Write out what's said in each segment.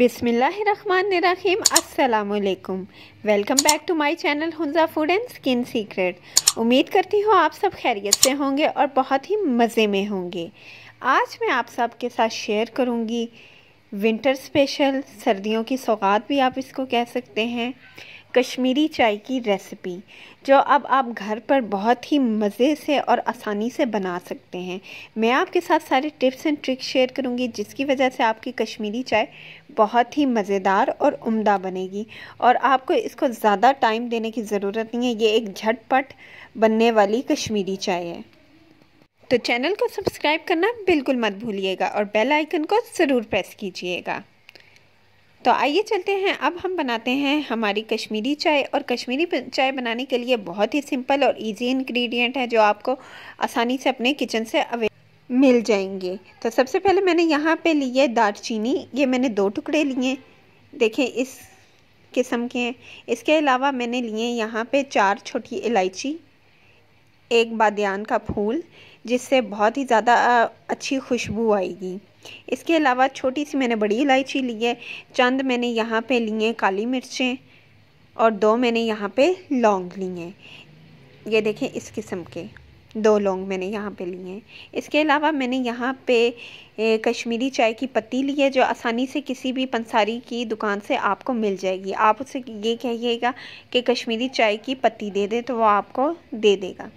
बिस्मिल्लाहिर्रहमानिर्रहीम, अस्सलामुअलैकुम। Welcome back to my channel Hunza food and skin secret. उम्मीद करती हूँ आप सब खैरियत से होंगे और बहुत ही मज़े में होंगे। आज मैं आप सब के साथ शेयर करूँगी विंटर स्पेशल, सर्दियों की सौगात भी आप इसको कह सकते हैं, कश्मीरी चाय की रेसिपी, जो अब आप घर पर बहुत ही मज़े से और आसानी से बना सकते हैं। मैं आपके साथ सारे टिप्स एंड ट्रिक्स शेयर करूंगी, जिसकी वजह से आपकी कश्मीरी चाय बहुत ही मज़ेदार और उम्दा बनेगी और आपको इसको ज़्यादा टाइम देने की ज़रूरत नहीं है। ये एक झटपट बनने वाली कश्मीरी चाय है। तो चैनल को सब्सक्राइब करना बिल्कुल मत भूलिएगा और बेल आइकन को ज़रूर प्रेस कीजिएगा। तो आइए चलते हैं, अब हम बनाते हैं हमारी कश्मीरी चाय। और कश्मीरी चाय बनाने के लिए बहुत ही सिंपल और इजी इंग्रेडिएंट है, जो आपको आसानी से अपने किचन से अवेलेबल मिल जाएंगे। तो सबसे पहले मैंने यहाँ पे ली है दालचीनी, ये मैंने 2 टुकड़े लिए, देखें इस किस्म के हैं। इसके अलावा मैंने लिए यहाँ पे 4 छोटी इलायची, 1 बादियान का फूल, जिससे बहुत ही ज़्यादा अच्छी खुशबू आएगी। इसके अलावा छोटी सी मैंने बड़ी इलायची ली है, चंद मैंने यहाँ पे लिए काली मिर्चें और 2 मैंने यहाँ पे लौंग ली हैं, ये देखें इस किस्म के 2 लौंग मैंने यहाँ पे लिए हैं। इसके अलावा मैंने यहाँ पे कश्मीरी चाय की पत्ती ली है, जो आसानी से किसी भी पंसारी की दुकान से आपको मिल जाएगी। आप उसे ये कहिएगा कि कश्मीरी चाय की पत्ती दे दे, तो वो आपको दे देगा।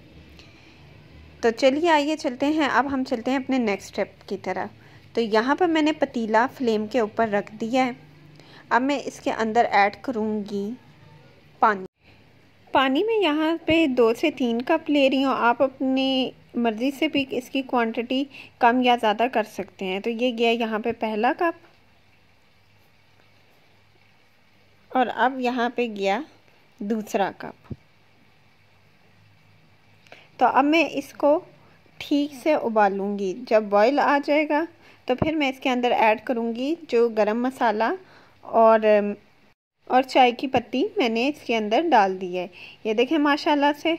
तो चलिए आइए चलते हैं, अब हम चलते हैं अपने नेक्स्ट स्टेप की तरफ। तो यहाँ पर मैंने पतीला फ्लेम के ऊपर रख दिया है। अब मैं इसके अंदर ऐड करूँगी पानी। पानी में यहाँ पे 2 से 3 कप ले रही हूँ, आप अपनी मर्ज़ी से भी इसकी क्वांटिटी कम या ज़्यादा कर सकते हैं। तो ये गया यहाँ पे पहला कप और अब यहाँ पे गया दूसरा कप। तो अब मैं इसको ठीक से उबालूँगी, जब बॉयल आ जाएगा तो फिर मैं इसके अंदर ऐड करूँगी जो गरम मसाला और चाय की पत्ती मैंने इसके अंदर डाल दी है। ये देखें माशाल्लाह से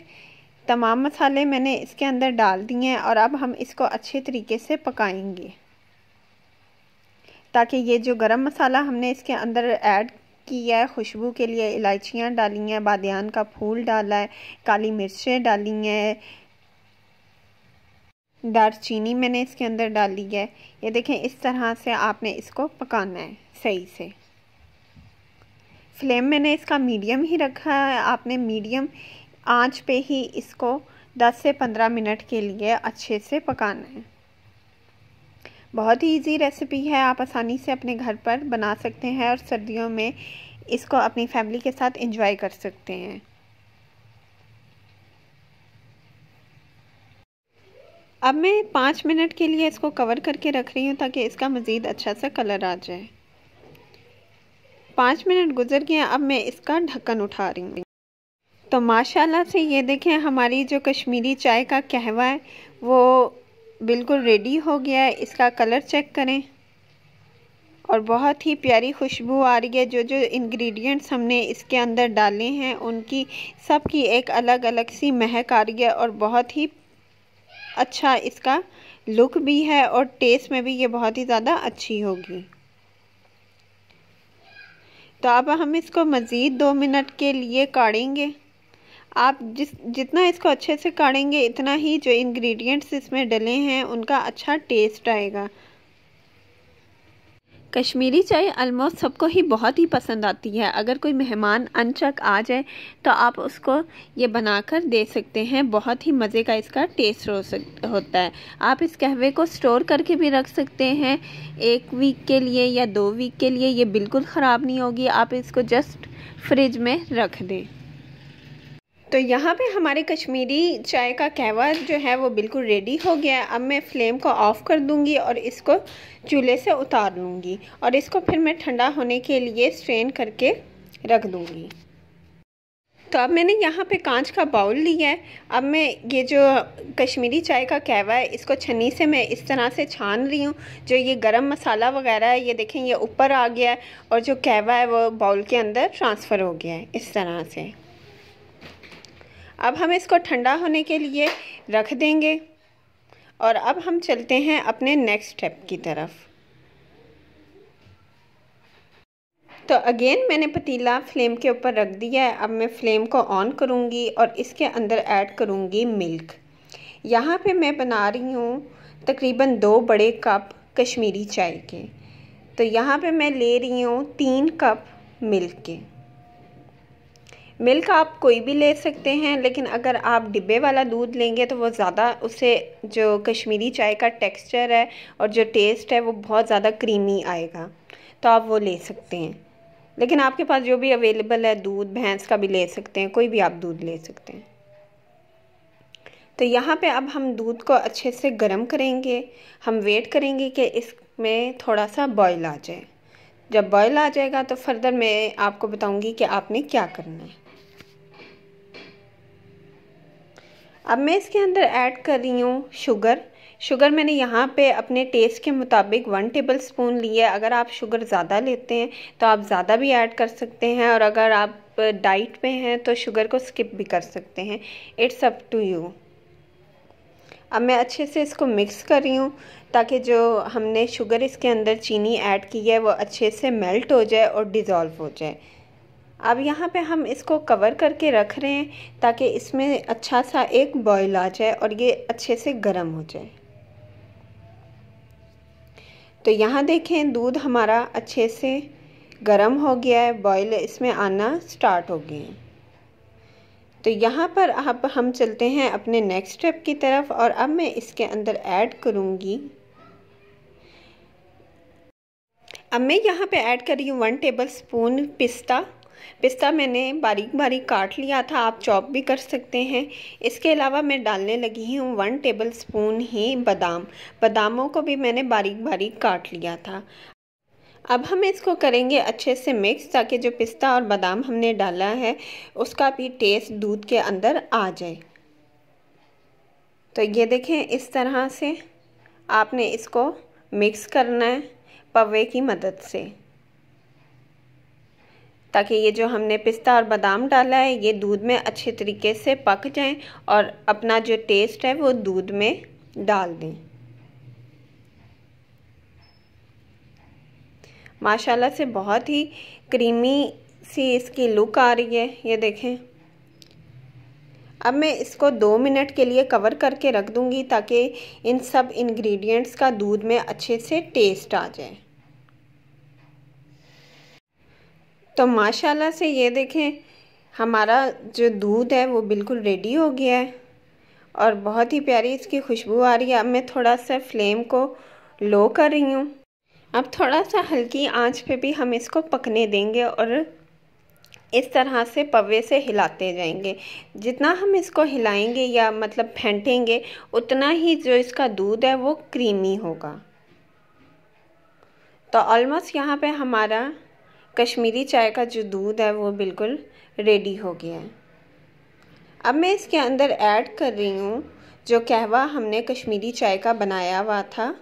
तमाम मसाले मैंने इसके अंदर डाल दिए हैं और अब हम इसको अच्छे तरीके से पकाएंगे, ताकि ये जो गरम मसाला हमने इसके अंदर ऐड किया है, खुशबू के लिए इलायचियाँ डाली हैं, बादियान का फूल डाला है, काली मिर्चें डाली हैं, दालचीनी मैंने इसके अंदर डाली है। ये देखें इस तरह से आपने इसको पकाना है सही से। फ्लेम मैंने इसका मीडियम ही रखा है, आपने मीडियम आंच पे ही इसको 10 से 15 मिनट के लिए अच्छे से पकाना है। बहुत ही इजी रेसिपी है, आप आसानी से अपने घर पर बना सकते हैं और सर्दियों में इसको अपनी फैमिली के साथ एंजॉय कर सकते हैं। अब मैं 5 मिनट के लिए इसको कवर करके रख रही हूँ, ताकि इसका मज़ीद अच्छा सा कलर आ जाए। 5 मिनट गुजर गए, अब मैं इसका ढक्कन उठा रही हूँ। तो माशाल्लाह से ये देखें हमारी जो कश्मीरी चाय का कहवा है वो बिल्कुल रेडी हो गया है। इसका कलर चेक करें और बहुत ही प्यारी खुशबू आ रही है। जो जो इंग्रेडिएंट्स हमने इसके अंदर डाले हैं उनकी सबकी एक अलग अलग सी महक आ रही है और बहुत ही अच्छा इसका लुक भी है और टेस्ट में भी ये बहुत ही ज़्यादा अच्छी होगी। तो अब हम इसको मज़ीद 2 मिनट के लिए काढ़ेंगे। आप जितना इसको अच्छे से काढ़ेंगे, इतना ही जो इंग्रेडिएंट्स इसमें डले हैं उनका अच्छा टेस्ट आएगा। कश्मीरी चाय ऑलमोस्ट सबको ही बहुत ही पसंद आती है। अगर कोई मेहमान अनचक आ जाए तो आप उसको ये बनाकर दे सकते हैं, बहुत ही मज़े का इसका टेस्ट होता है। आप इस कहवे को स्टोर करके भी रख सकते हैं 1 वीक के लिए या 2 वीक के लिए, ये बिल्कुल ख़राब नहीं होगी। आप इसको जस्ट फ्रिज में रख दें। तो यहाँ पे हमारे कश्मीरी चाय का कहवा जो है वो बिल्कुल रेडी हो गया है। अब मैं फ़्लेम को ऑफ़ कर दूँगी और इसको चूल्हे से उतार लूँगी और इसको फिर मैं ठंडा होने के लिए स्ट्रेन करके रख दूँगी। तो अब मैंने यहाँ पे कांच का बाउल लिया है। अब मैं ये जो कश्मीरी चाय का कहवा है इसको छन्नी से मैं इस तरह से छान रही हूँ। जो ये गरम मसाला वगैरह है, ये देखें ये ऊपर आ गया है और जो कहवा है वो बाउल के अंदर ट्रांसफ़र हो गया है इस तरह से। अब हम इसको ठंडा होने के लिए रख देंगे और अब हम चलते हैं अपने नेक्स्ट स्टेप की तरफ। तो अगेन मैंने पतीला फ्लेम के ऊपर रख दिया है। अब मैं फ्लेम को ऑन करूँगी और इसके अंदर ऐड करूँगी मिल्क। यहाँ पे मैं बना रही हूँ तकरीबन 2 बड़े कप कश्मीरी चाय के। तो यहाँ पे मैं ले रही हूँ 3 कप मिल्क के। मिल्क आप कोई भी ले सकते हैं, लेकिन अगर आप डिब्बे वाला दूध लेंगे तो वो ज़्यादा, उससे जो कश्मीरी चाय का टेक्सचर है और जो टेस्ट है वो बहुत ज़्यादा क्रीमी आएगा, तो आप वो ले सकते हैं। लेकिन आपके पास जो भी अवेलेबल है दूध, भैंस का भी ले सकते हैं, कोई भी आप दूध ले सकते हैं। तो यहाँ पे अब हम दूध को अच्छे से गर्म करेंगे। हम वेट करेंगे कि इसमें थोड़ा सा बॉयल आ जाए। जब बॉयल आ जाएगा तो फर्दर मैं आपको बताऊँगी कि आपने क्या करना है। अब मैं इसके अंदर ऐड कर रही हूँ शुगर। शुगर मैंने यहाँ पे अपने टेस्ट के मुताबिक 1 टेबल स्पून लिया है। अगर आप शुगर ज़्यादा लेते हैं तो आप ज़्यादा भी ऐड कर सकते हैं, और अगर आप डाइट पे हैं तो शुगर को स्किप भी कर सकते हैं। It's up to you. अब मैं अच्छे से इसको मिक्स कर रही हूँ ताकि जो हमने शुगर इसके अंदर चीनी ऐड की है वो अच्छे से मेल्ट हो जाए और डिज़ोल्व हो जाए। अब यहाँ पे हम इसको कवर करके रख रहे हैं ताकि इसमें अच्छा सा एक बॉयल आ जाए और ये अच्छे से गर्म हो जाए। तो यहाँ देखें दूध हमारा अच्छे से गर्म हो गया है, बॉयल इसमें आना स्टार्ट हो गए हैं। तो यहाँ पर अब हम चलते हैं अपने नेक्स्ट स्टेप की तरफ, और अब मैं इसके अंदर ऐड करूँगी। अब मैं यहाँ पे ऐड कर रही हूँ 1 टेबल स्पून पिस्ता। पिस्ता मैंने बारीक बारीक काट लिया था, आप चॉप भी कर सकते हैं। इसके अलावा मैं डालने लगी हूँ 1 टेबल स्पून ही बादाम। बादामों को भी मैंने बारीक बारीक काट लिया था। अब हम इसको करेंगे अच्छे से मिक्स ताकि जो पिस्ता और बादाम हमने डाला है उसका भी टेस्ट दूध के अंदर आ जाए। तो ये देखें इस तरह से आपने इसको मिक्स करना है पवे की मदद से, ताकि ये जो हमने पिस्ता और बादाम डाला है ये दूध में अच्छे तरीके से पक जाएं और अपना जो टेस्ट है वो दूध में डाल दें। माशाल्लाह से बहुत ही क्रीमी सी इसकी लुक आ रही है, ये देखें। अब मैं इसको 2 मिनट के लिए कवर करके रख दूंगी ताकि इन सब इंग्रेडिएंट्स का दूध में अच्छे से टेस्ट आ जाए। तो माशाल्लाह से ये देखें हमारा जो दूध है वो बिल्कुल रेडी हो गया है और बहुत ही प्यारी इसकी खुशबू आ रही है। अब मैं थोड़ा सा फ्लेम को लो कर रही हूँ। अब थोड़ा सा हल्की आंच पे भी हम इसको पकने देंगे और इस तरह से पवे से हिलाते जाएंगे। जितना हम इसको हिलाएंगे या मतलब फेंटेंगे उतना ही जो इसका दूध है वो क्रीमी होगा। तो ऑलमोस्ट यहाँ पे हमारा कश्मीरी चाय का जो दूध है वो बिल्कुल रेडी हो गया है। अब मैं इसके अंदर ऐड कर रही हूँ जो कहवा हमने कश्मीरी चाय का बनाया हुआ था,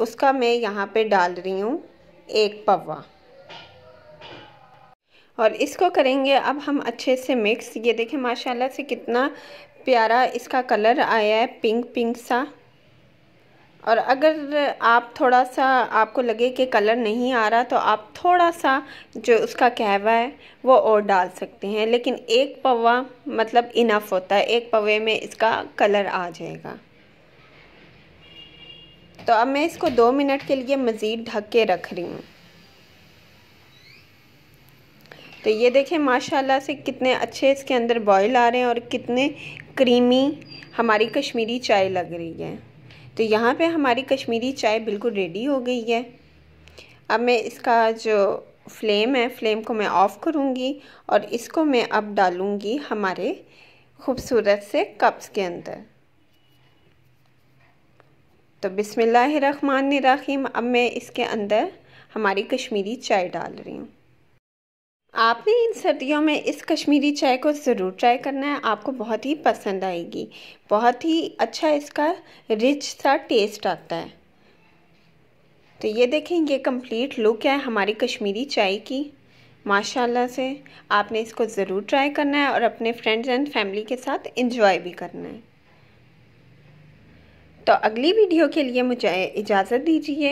उसका मैं यहाँ पे डाल रही हूँ 1 पवा, और इसको करेंगे अब हम अच्छे से मिक्स। ये देखें माशाल्लाह से कितना प्यारा इसका कलर आया है, पिंक पिंक सा। और अगर आप थोड़ा सा आपको लगे कि कलर नहीं आ रहा तो आप थोड़ा सा जो उसका कहवा है वो और डाल सकते हैं, लेकिन 1 पवा मतलब इनफ होता है। 1 पवे में इसका कलर आ जाएगा। तो अब मैं इसको 2 मिनट के लिए मज़ीद ढक के रख रही हूँ। तो ये देखें माशाल्लाह से कितने अच्छे इसके अंदर बॉयल आ रहे हैं और कितने क्रीमी हमारी कश्मीरी चाय लग रही है। तो यहाँ पे हमारी कश्मीरी चाय बिल्कुल रेडी हो गई है। अब मैं इसका जो फ्लेम है, फ्लेम को मैं ऑफ़ करूँगी और इसको मैं अब डालूँगी हमारे खूबसूरत से कप्स के अंदर। तो बिस्मिल्लाहिर्रहमानिर्रहीम। अब मैं इसके अंदर हमारी कश्मीरी चाय डाल रही हूँ। आपने इन सर्दियों में इस कश्मीरी चाय को ज़रूर ट्राई करना है, आपको बहुत ही पसंद आएगी। बहुत ही अच्छा इसका रिच सा टेस्ट आता है। तो ये देखें ये कंप्लीट लुक है हमारी कश्मीरी चाय की। माशाल्लाह से आपने इसको ज़रूर ट्राई करना है और अपने फ्रेंड्स एंड फैमिली के साथ एंजॉय भी करना है। तो तो अगली वीडियो के लिए मुझे इजाज़त दीजिए।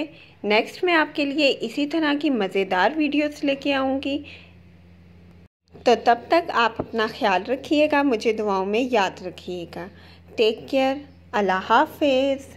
नेक्स्ट मैं आपके लिए इसी तरह की मज़ेदार वीडियोस लेके आऊँगी। तो तब तक आप अपना ख्याल रखिएगा, मुझे दुआओं में याद रखिएगा। टेक केयर, अल्लाह हाफ़िज़।